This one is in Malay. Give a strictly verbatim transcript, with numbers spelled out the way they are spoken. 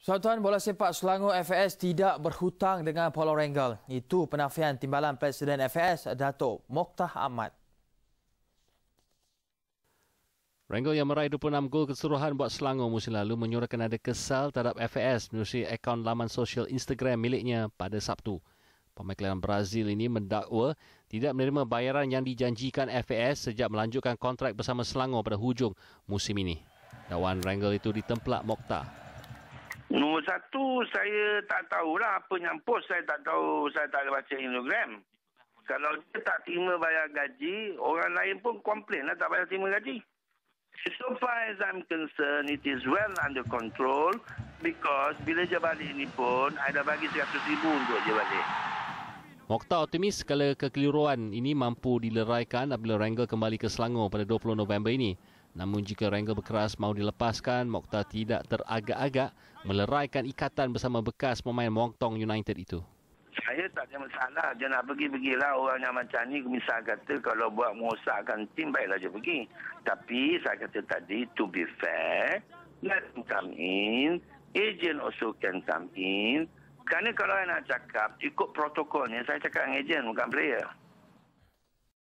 Persatuan Bola Sepak Selangor F A S tidak berhutang dengan Paulo Rangel. Itu penafian Timbalan Presiden F A S Dato' Mokhtar Ahmad. Rangel yang meraih dua puluh enam gol keseluruhan buat Selangor musim lalu menyuruhkan ada kesal terhadap F A S menerusi akaun laman sosial Instagram miliknya pada Sabtu. Pemain kelahiran Brazil ini mendakwa tidak menerima bayaran yang dijanjikan F A S sejak melanjutkan kontrak bersama Selangor pada hujung musim ini. Dakwaan Rangel itu ditemplak Mokhtar. Nombor satu, saya tak tahulah apa yang post, saya tak tahu, saya tak baca Instagram. Kalau dia tak terima bayar gaji, orang lain pun komplain lah tak bayar terima gaji. So far as I'm concerned, it is well under control because bila dia balik ni pun, I dah bagi seratus ribu untuk dia balik. Mokhtar optimis kalau kekeliruan ini mampu dileraikan apabila Rangel kembali ke Selangor pada dua puluh November ini. Namun jika Rangel berkeras mahu dilepaskan, Mokhtar tidak teragak-agak meleraikan ikatan bersama bekas pemain Wong Tong United itu. Saya tak ada masalah. Dia nak pergi-pergilah orang yang macam ni. Misal kata kalau buat merosakkan tim, baiklah dia pergi. Tapi saya kata tadi, to be fair, let him come in. Agent also can come in. Kerana kalau saya nak cakap, ikut protokolnya, saya cakap dengan agent, bukan player.